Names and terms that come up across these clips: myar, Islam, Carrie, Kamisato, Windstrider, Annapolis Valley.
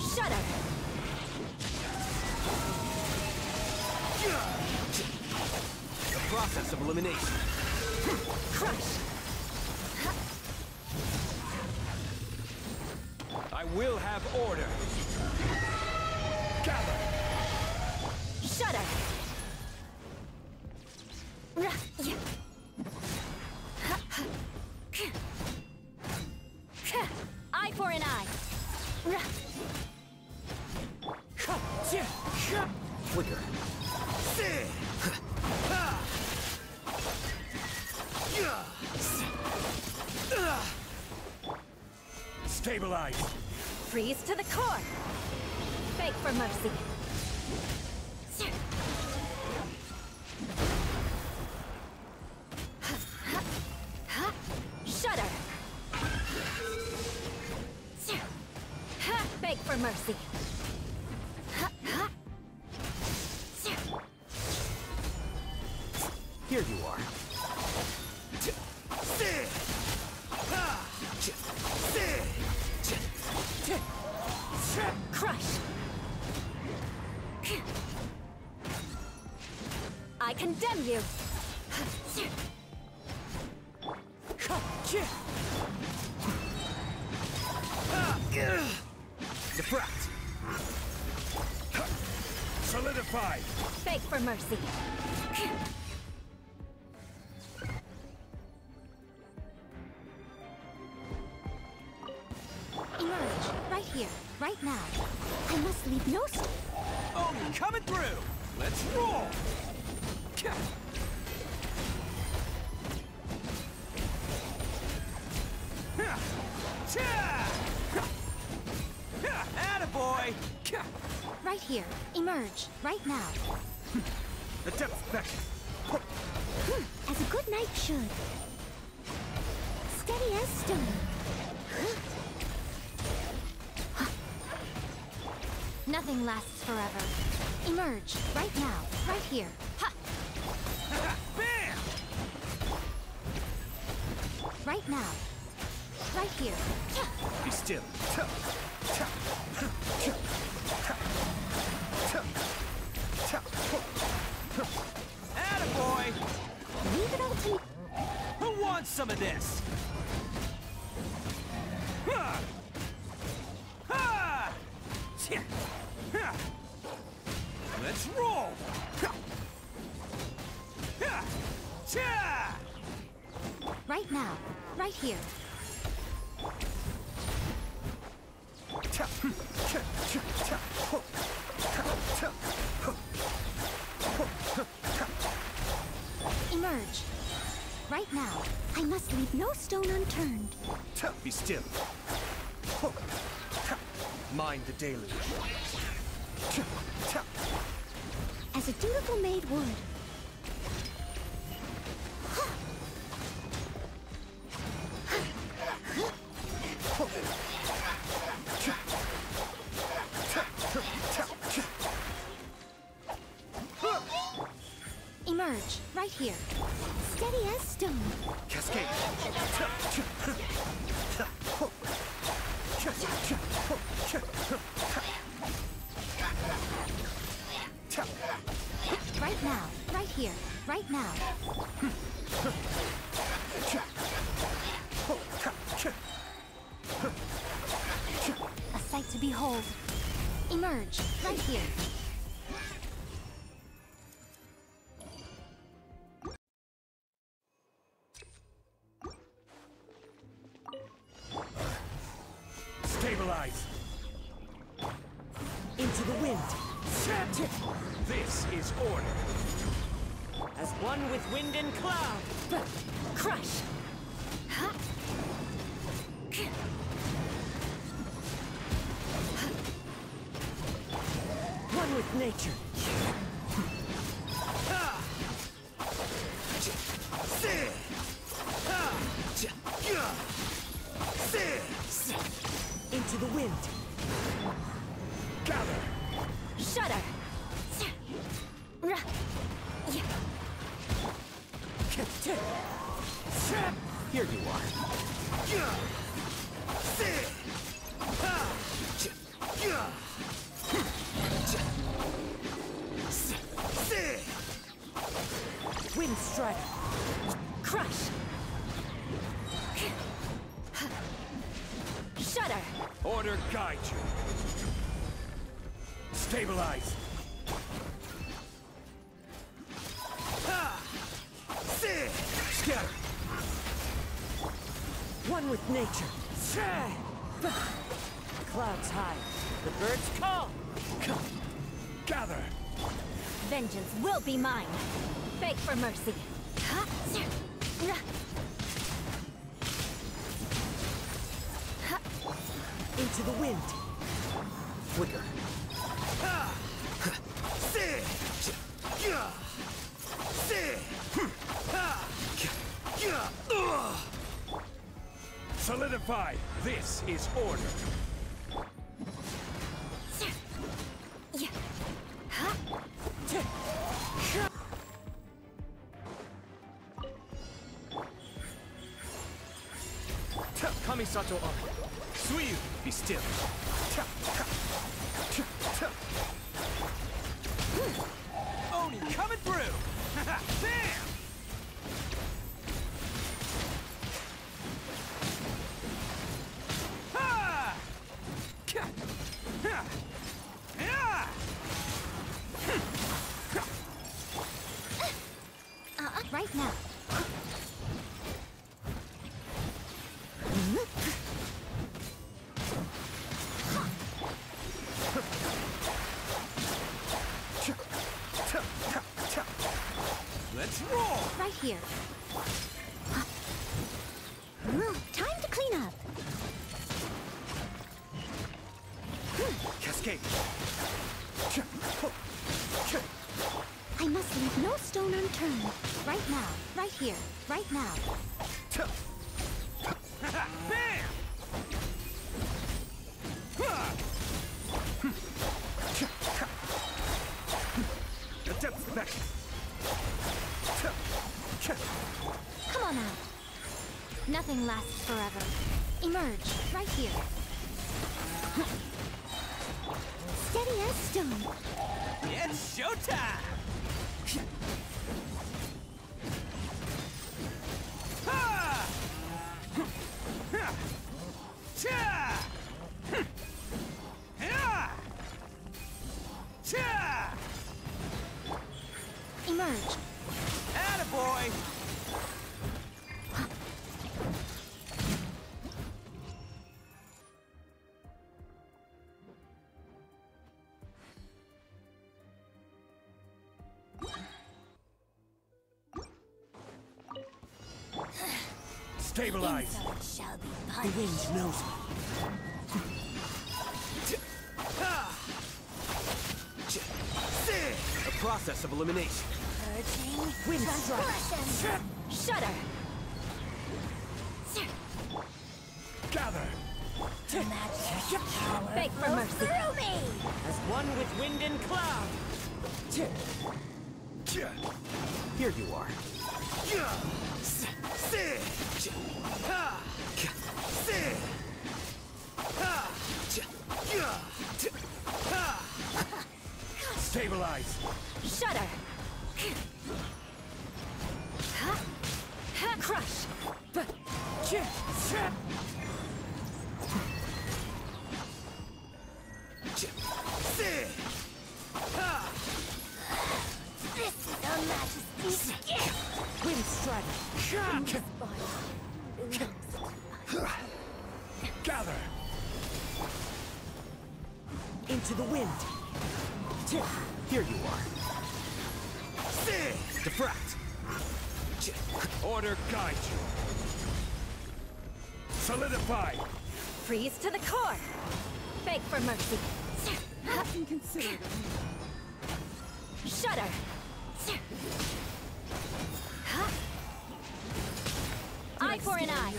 Shut up! The process of elimination. Crush! I will have order. Gather! Shut up! Eye for an eye. Flicker. Stabilize. Freeze to the core. Beg for mercy. Shudder. Beg for mercy. Here you are. Crush. I condemn you. Defract. Solidify. Beg for mercy. Right now, I must leave no stone. Oh, coming through! Let's roll! Attaboy! Right here, emerge, right now. The depth back. As a good knight should. Steady as stone. Nothing lasts forever. Emerge, right now, right here. Ha! Bam! Right now, right here. Be still. Attaboy! Leave it all to me. Who wants some of this? Ha! Ha! Let's roll! Right now, right here. Emerge. Right now, I must leave no stone unturned. Be still. Mind the deluge. As a dutiful maid would. Emerge, right here. Steady as stone. Cascade. Right now, right here, right now. A sight to behold. Emerge, right here. Stabilize. Into the wind. This is order. As one with wind and cloud. Crush. One with nature. Into the wind. Gather. Shudder. Here you are. Wind strike. Crush. Shudder. Order guide you. Stabilize. Scatter. One with nature. Clouds high. The birds call. Gather. Vengeance will be mine. Beg for mercy. Into the wind. Flicker. Solidify. This is order. Kamisato up. Suyu, be still. Oni coming through. Bam! Right now. Let's roll. Right here. Time to clean up. Cascade. I must leave no stone unturned. Right now, right here, right now. Bam! The depth's back. Come on out. Nothing lasts forever. Emerge, right here. Steady as stone. It's showtime! Emerge. Attaboy! Stabilize. Shall be the wind knows me. A process of elimination. Purging. Wind strike. Shudder. Gather. Beg for mercy. Through me. As one with wind and cloud. Here you are. Stabilize. Shudder. Crush. This is a majesty's gift. Wind strike. Gather. Into the wind. Here you are. Diffract. Order guide you. Solidify. Freeze to the core. Beg for mercy. Nothing considered. Shudder. Eye for an eye.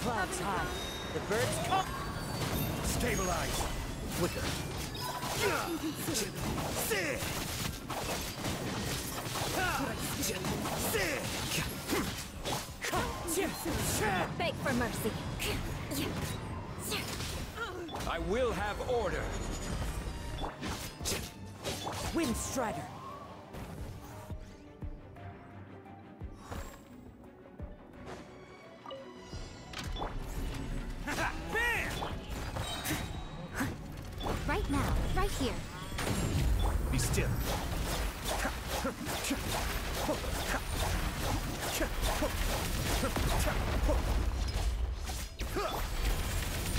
Clouds high. The birds come. Stabilize. Flicker. Beg for mercy. I will have order. Windstrider. Right now, right here. Be still.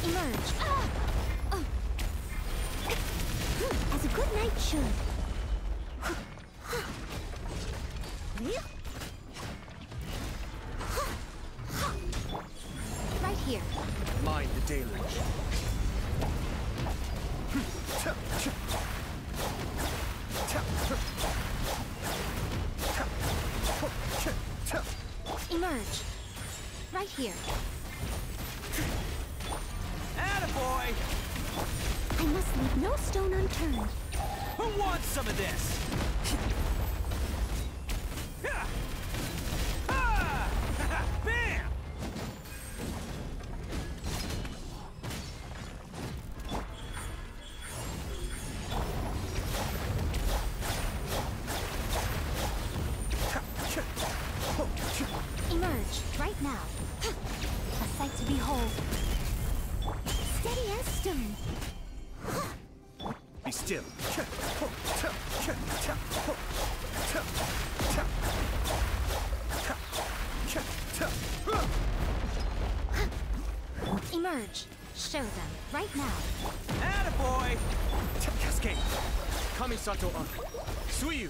Emerge. As a good knight should. Right here. Mind the deluge. Emerge. Right here. Attaboy! I must leave no stone unturned. Who wants some of this? Bam! Emerge, right now. A sight to behold. Steady as stone. Be still. Emerge. Show them, right now. Attaboy! Cascade. Kamisato on. Suiyu.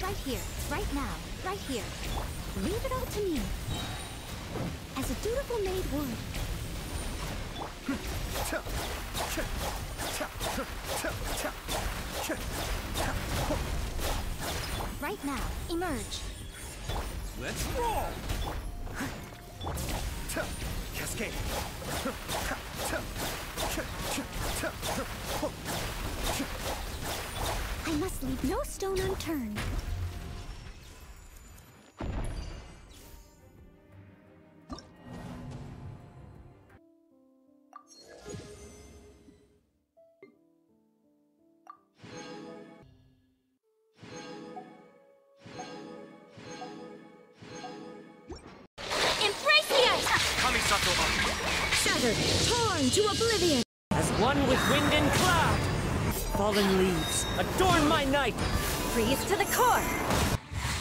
Right here, right now, right here. Leave it all to me. As a dutiful maid would. Right now, emerge. Let's roll! Cascade! I must leave no stone unturned. Shattered, torn to oblivion. As one with wind and cloud. Fallen leaves, adorn my night. Freeze to the core.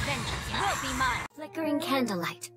Vengeance will be mine. Flickering candlelight.